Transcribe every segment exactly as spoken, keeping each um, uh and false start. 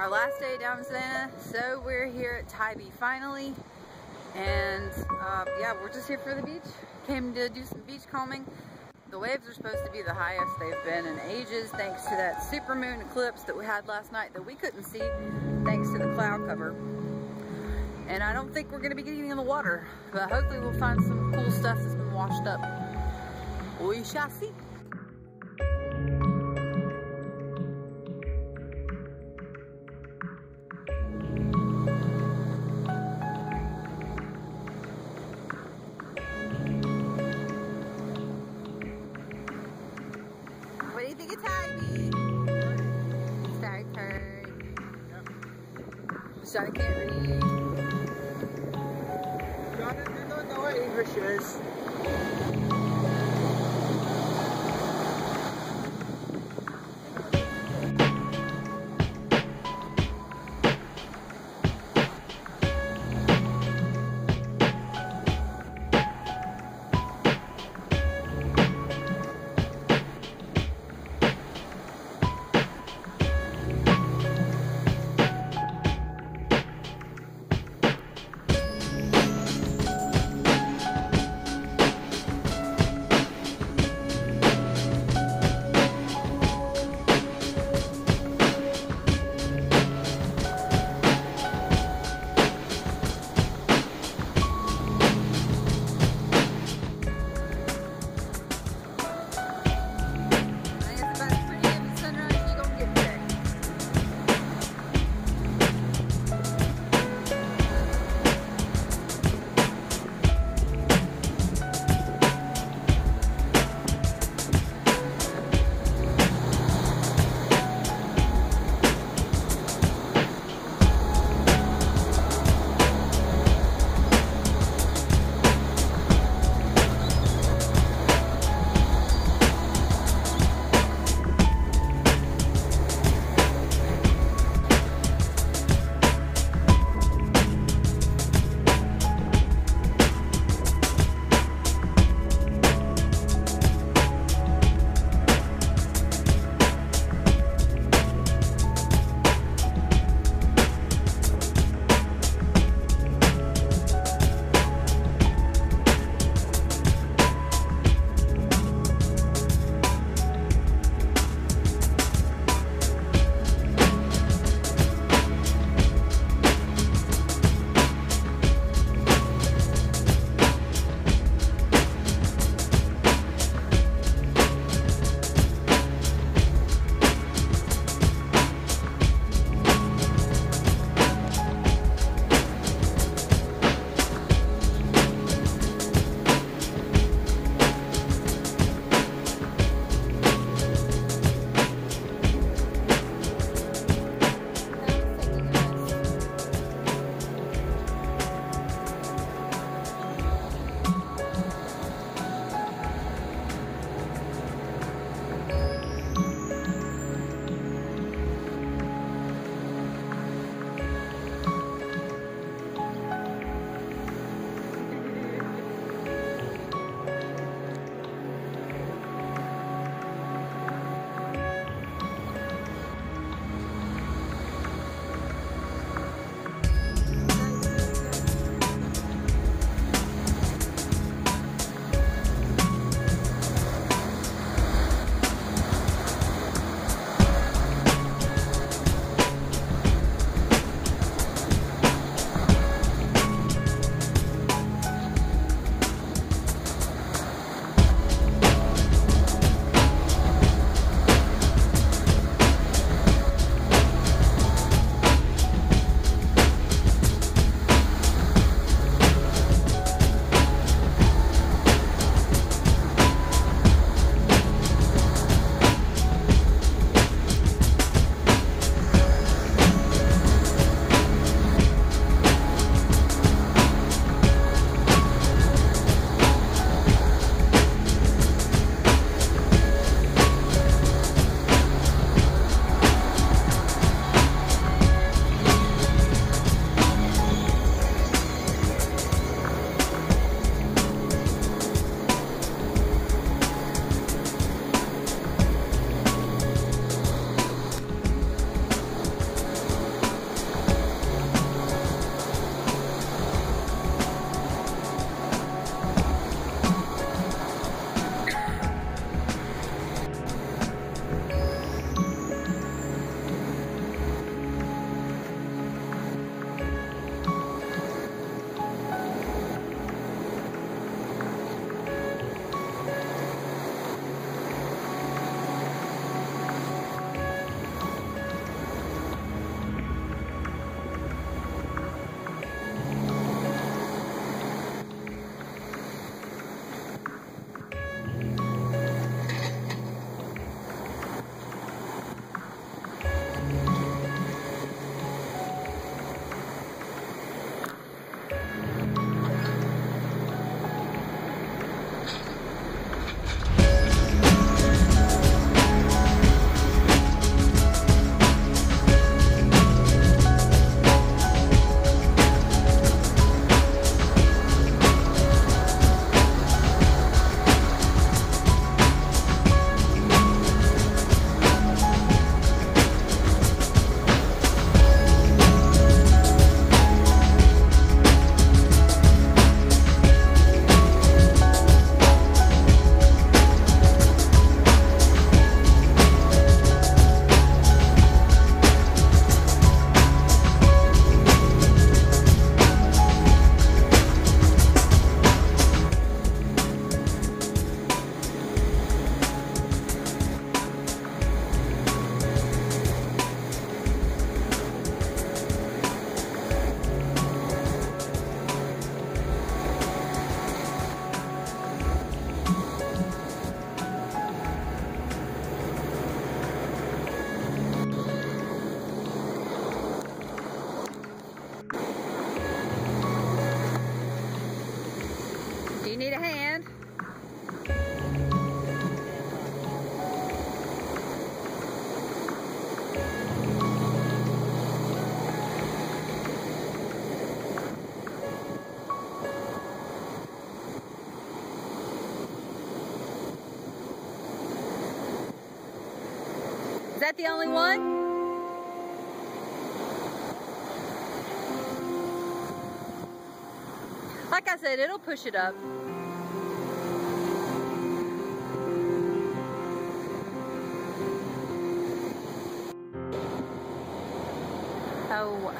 our last day down in Savannah, so we're here at Tybee finally. And uh, yeah, we're just here for the beach. Came to do some beach combing. The waves are supposed to be the highest they've been in ages thanks to that supermoon eclipse that we had last night that we couldn't see thanks to the cloud cover. And I don't think we're going to be getting in the water, but hopefully we'll find some cool stuff that's been washed up. We shall see. I can't read. Jonathan, you don't know what English is. need a hand. Is that the only one? Like I said, it'll push it up. Oh.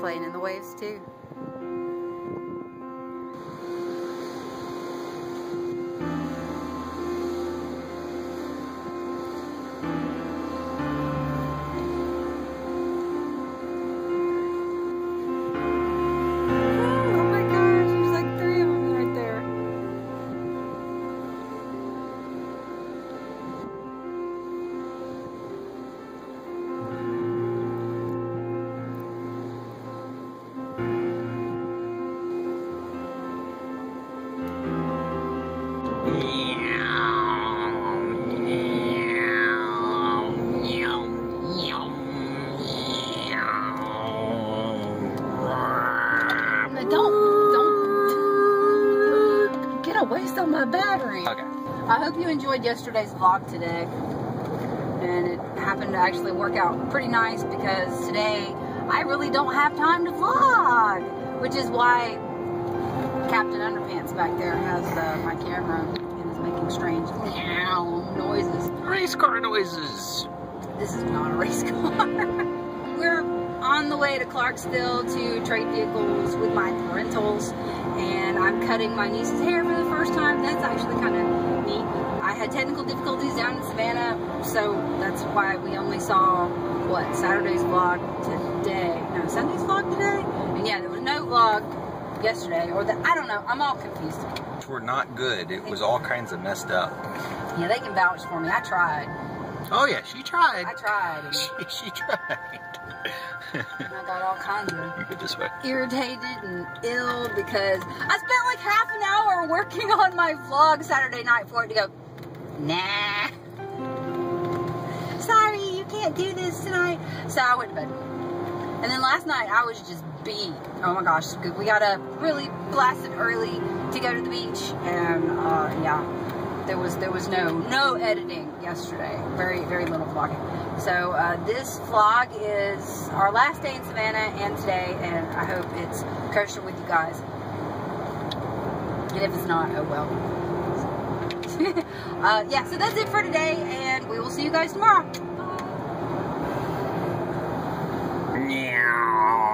Playing in the waves too. My battery. Okay. I hope you enjoyed yesterday's vlog today, and it happened to actually work out pretty nice because today I really don't have time to vlog, which is why Captain Underpants back there has uh, my camera and is making strange noises. Race car noises. This is not a race car. We're on the way to Clarksville to trade vehicles with my parentals, and I'm cutting my niece's hair for the first time. That's actually kind of neat. I had technical difficulties down in Savannah, so that's why we only saw, what, Saturday's vlog today. No, Sunday's vlog today? And yeah, there was no vlog yesterday, or the, I don't know. I'm all confused. Which were not good. It was all kinds of messed up. Yeah, they can vouch for me. I tried. Oh yeah, she tried. I tried. She, she tried. And I got all kinds of this way. irritated and ill because I spent like half an hour working on my vlog Saturday night for it to go, nah. Sorry, you can't do this tonight. So I went to bed. And then last night I was just beat. Oh my gosh, we got up really blasted early to go to the beach, and uh, yeah, there was there was no no editing yesterday. Very very little vlogging. So uh, this vlog is our last day in Savannah and today, and I hope it's kosher with you guys. And if it's not, oh well. uh, yeah, so that's it for today, and we will see you guys tomorrow. Bye.